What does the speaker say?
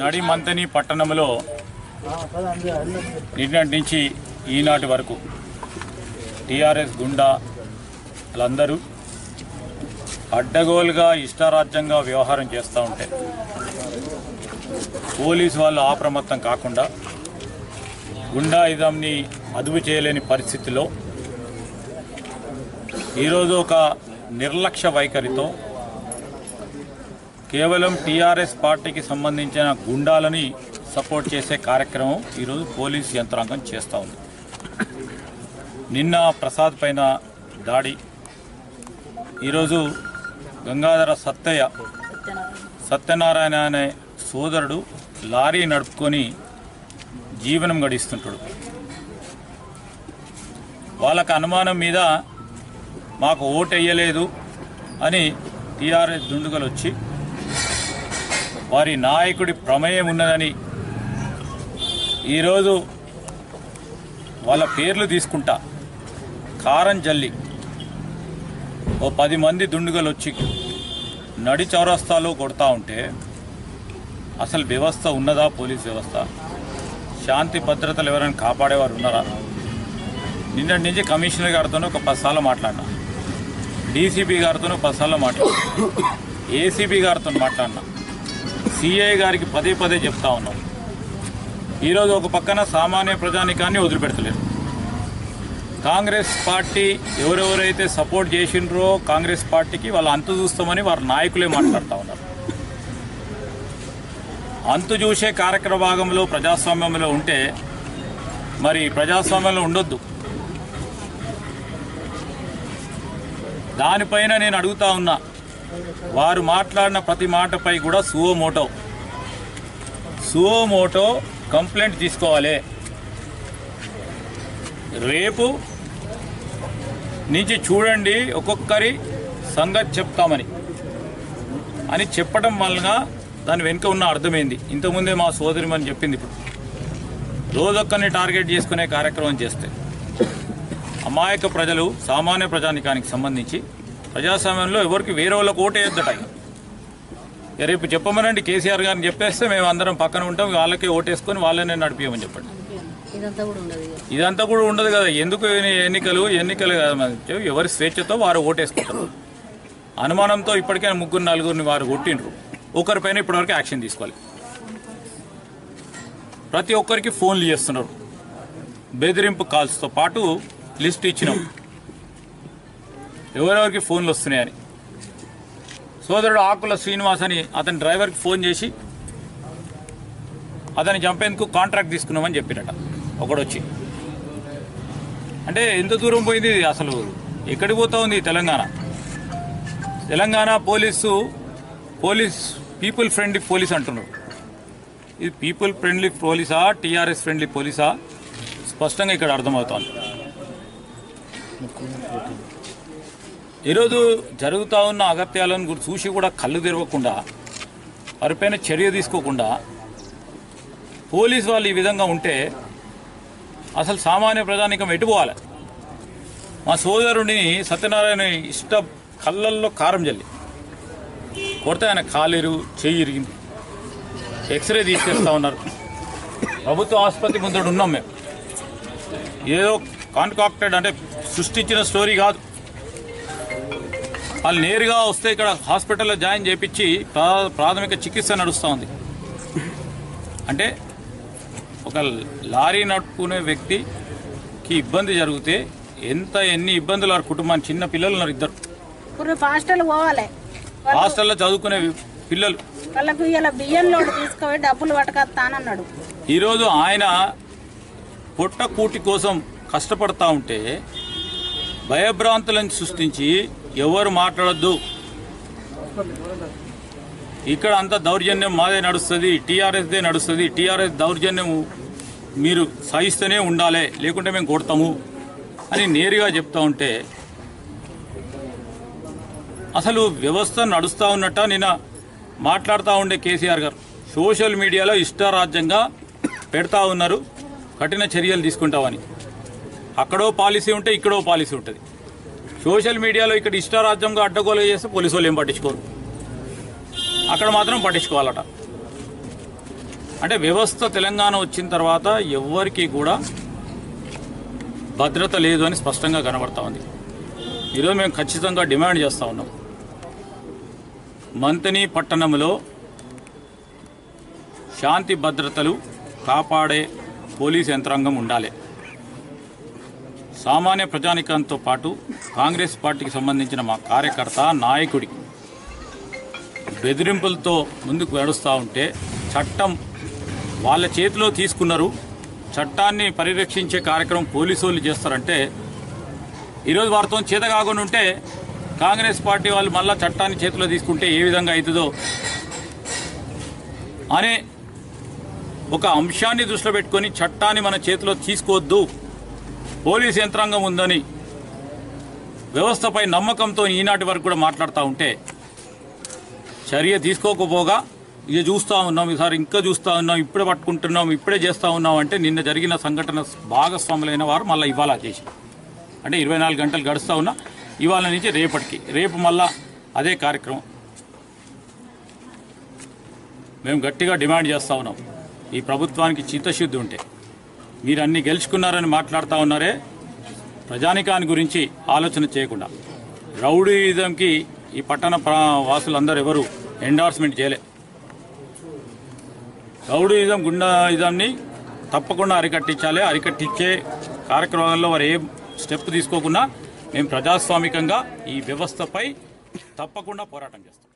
నడిమంతని పట్టణంలో నిన్నటి నుంచి ఈనాటి వరకు టీఆర్ఎస్ గుండాలందరూ అడ్డగోలుగా ఇష్టారాజ్యంగా వ్యవహారం చేస్తూ ఉంటే పోలీసు వాళ్ళు అప్రమత్తం కాకుండా గుండాయిజంని అదుపు చేయలేని పరిస్థితిలో ఈరోజు ఒక నిర్లక్ష్య వైఖరితో కేవలం టీఆర్ఎస్ పార్టీకి సంబంధించిన గుండాలని సపోర్ట్ చేసే కార్యక్రమం ఈరోజు పోలీసు యంత్రాంగం చేస్తూ ఉంది. నిన్న ప్రసాద్ పైన దాడి, ఈరోజు గంగాధర సత్యనారాయణ అనే సోదరుడు లారీ నడుపుకొని జీవనం గడిస్తుంటాడు. వాళ్ళకు అనుమానం మీద మాకు ఓటు వేయలేదు అని టీఆర్ఎస్ దుండగులు వచ్చి వారి నాయకుడి ప్రమేయం ఉన్నదని ఈరోజు వాళ్ళ పేర్లు తీసుకుంటా కారం జల్లి ఓ 10 మంది దుండగులు వచ్చి నడి చౌరస్తాలో కొడతా ఉంటే అసలు వ్యవస్థ ఉన్నదా? పోలీస్ వ్యవస్థ, శాంతి భద్రతలు ఎవరైనా కాపాడేవారు ఉన్నారా? నిన్నటి నుంచి కమిషనర్ గారితోనే ఒక 10 సార్లు మాట్లాడినా, డీసీపీ గారితోనే 10 సార్లు మాట్లాడినా, ఏసీపీ గారితో మాట్లాడినా, సిఐ గారికి 10 పదే చెప్తా ఉన్నాం. ఈరోజు ఒక పక్కన సామాన్య ప్రజానికాన్ని వదిలిపెడతలేరు. కాంగ్రెస్ పార్టీ ఎవరెవరైతే సపోర్ట్ చేసిండ్రో కాంగ్రెస్ పార్టీకి వాళ్ళు అంతు చూస్తామని వారి నాయకులే మాట్లాడుతూ ఉన్నారు. అంతు చూసే కార్యక్రమ భాగంలో ప్రజాస్వామ్యంలో ఉంటే మరి ప్రజాస్వామ్యంలో ఉండొద్దు. దానిపైన నేను అడుగుతా ఉన్నా, వారు మాట్లాడిన ప్రతి మాటపై కూడా సువో మోటో కంప్లైంట్ తీసుకోవాలి. రేపు నుంచి చూడండి ఒక్కొక్కరి సంగతి చెప్తామని అని చెప్పడం వలన దాని వెనుక ఉన్న అర్థమైంది. ఇంతకుముందే మా సోదరిమని చెప్పింది. ఇప్పుడు రోజొక్కరిని టార్గెట్ చేసుకునే కార్యక్రమం చేస్తే అమాయక ప్రజలు, సామాన్య ప్రజానికానికి సంబంధించి ప్రజాస్వామ్యంలో ఎవరికి వేరే వాళ్ళకు ఓటేయొద్దట. రేపు చెప్పమనండి కేసీఆర్ గారిని, చెప్పేస్తే మేము అందరం పక్కన ఉంటాం, వాళ్ళకే ఓటేసుకొని వాళ్ళనే నడిపియమని చెప్పండి. ఇదంతా కూడా ఉండదు కదా. ఎందుకు ఎన్నికలు కదా, ఎవరి స్వేచ్ఛతో వారు ఓటేసుకుంటారు. అనుమానంతో ఇప్పటికైనా 3-4 వారు కొట్టిండ్రు. ఒకరిపైన ఇప్పటివరకు యాక్షన్ తీసుకోవాలి. ప్రతి ఒక్కరికి ఫోన్లు చేస్తున్నారు, బెదిరింపు కాల్స్తో పాటు లిస్ట్ ఇచ్చినాం ఎవరెవరికి ఫోన్లు వస్తున్నాయని. సోదరుడు ఆకుల శ్రీనివాస్ అని అతని డ్రైవర్కి ఫోన్ చేసి అతన్ని చంపేందుకు కాంట్రాక్ట్ తీసుకున్నామని చెప్పినట ఒకడొచ్చి. అంటే ఎంత దూరం పోయింది, అసలు ఎక్కడికి పోతా ఉంది Telangana? Telangana police people friendly police అంటున్నారు. ఇది పీపుల్ ఫ్రెండ్లీ పోలీసా, టీఆర్ఎస్ ఫ్రెండ్లీ పోలీసా? స్పష్టంగా ఇక్కడ అర్థమవుతోంది. ఈరోజు జరుగుతూ ఉన్న అగత్యాలను చూసి కూడా కళ్ళు తెరవకుండా వారిపైన చర్య తీసుకోకుండా పోలీసు వాళ్ళు ఈ విధంగా ఉంటే అసలు సామాన్య ప్రజానికం ఎటుపోవాలి? మా సోదరుడిని సత్యనారాయణ కళ్ళల్లో కారం జల్లి కొడితే ఆయన కాలేరు, చెయ్యి ఇరిగింది. ఎక్స్రే తీసుకొస్తూ ఉన్నారు. ప్రభుత్వ ఆసుపత్రి ముందడు ఉన్నాం మేము. ఏదో కాంట్రాక్టెడ్ అంటే సృష్టించిన స్టోరీ కాదు. వాళ్ళు నేరుగా వస్తే ఇక్కడ హాస్పిటల్లో జాయిన్ చేయించి ప్రాథమిక చికిత్స నడుస్తూ ఉంది. అంటే ఒక లారీ నడుపుకునే వ్యక్తికి ఇబ్బంది జరిగితే ఎన్ని ఇబ్బందులు వారి కుటుంబానికి. చిన్న పిల్లలు ఉన్నారు, ఇద్దరు హాస్టల్లో చదువుకునే పిల్లలు. ఈరోజు ఆయన పొట్ట కూటి కోసం కష్టపడతా ఉంటే భయభ్రాంతులను సృష్టించి ఎవరు మాట్లాడద్దు, ఇక్కడ అంత దౌర్జన్యం మాదే నడుస్తుంది, టీఆర్ఎస్దే నడుస్తుంది, టీఆర్ఎస్ దౌర్జన్యం మీరు సహిస్తూనే ఉండాలి, లేకుంటే మేము కొడతాము అని నేరుగా చెప్తా ఉంటే అసలు వ్యవస్థ నడుస్తూ ఉన్నట్ట. నిన్న మాట్లాడుతూ ఉండే కేసీఆర్ గారు సోషల్ మీడియాలో ఇష్టారాజ్యంగా పెడతా ఉన్నారు, కఠిన చర్యలు తీసుకుంటామని. అక్కడో పాలసీ ఉంటే ఇక్కడో పాలసీ ఉంటుంది. సోషల్ మీడియాలో ఇక్కడ ఇష్టారాజ్యంగా అడ్డగోలు చేస్తే పోలీసు వాళ్ళు ఏం పట్టించుకోరు, అక్కడ మాత్రం పట్టించుకోవాలట. అంటే వ్యవస్థ తెలంగాణ వచ్చిన తర్వాత ఎవ్వరికీ కూడా భద్రత లేదు అని స్పష్టంగా కనబడతా ఉంది. ఈరోజు మేము ఖచ్చితంగా డిమాండ్ చేస్తూ ఉన్నాం. మంతని పట్టణంలో శాంతి భద్రతలు కాపాడే పోలీస్ యంత్రాంగం ఉండాలి. సామాన్య ప్రజానికంతో పాటు కాంగ్రెస్ పార్టీకి సంబంధించిన మా కార్యకర్త నాయకుడికి బెదిరింపులతో ముందుకు నడుస్తూ ఉంటే చట్టం వాళ్ళ చేతిలో తీసుకున్నారు, చట్టాన్ని పరిరక్షించే కార్యక్రమం పోలీసు వాళ్ళు చేస్తారంటే ఈరోజు వారితో చేత కాకుండా ఉంటే కాంగ్రెస్ పార్టీ వాళ్ళు మళ్ళీ చట్టాన్ని చేతిలో తీసుకుంటే ఏ విధంగా అవుతుందో అనే ఒక అంశాన్ని దృష్టిలో పెట్టుకొని చట్టాన్ని మన చేతిలో తీసుకోవద్దు, పోలీసు యంత్రాంగం ఉందని వ్యవస్థపై నమ్మకంతో ఈనాటి వరకు కూడా మాట్లాడుతూ ఉంటే చర్య తీసుకోకపోగా ఇది చూస్తూ ఉన్నాం, ఈసారి ఇంకా చూస్తూ ఉన్నాం, ఇప్పుడే పట్టుకుంటున్నాం, ఇప్పుడే చేస్తూ ఉన్నాం అంటే నిన్న జరిగిన సంఘటన భాగస్వాములైన వారు మళ్ళీ ఇవాళ చేశారు. అంటే 24 గంటలు గడుస్తూ ఉన్నా ఇవాళ నుంచి రేపటికి రేపు మళ్ళా అదే కార్యక్రమం. మేము గట్టిగా డిమాండ్ చేస్తూ ఉన్నాం, ఈ ప్రభుత్వానికి చిత్తశుద్ధి ఉంటే మీరు అన్ని గెలుచుకున్నారని మాట్లాడుతూ ఉన్నారే, ప్రజానికాన్ని గురించి ఆలోచన చేయకుండా రౌడీయిజంకి ఈ పట్టణ వాసులందరూ ఎవరు ఎండార్స్మెంట్ చేయలే. రౌడీయిజం గుండాయిజంని తప్పకుండా అరికట్టించాలి. అరికట్టించే కార్యక్రమాల్లో వారు ఏ స్టెప్ తీసుకోకుండా మేము ప్రజాస్వామికంగా ఈ వ్యవస్థపై తప్పకుండా పోరాటం చేస్తాం.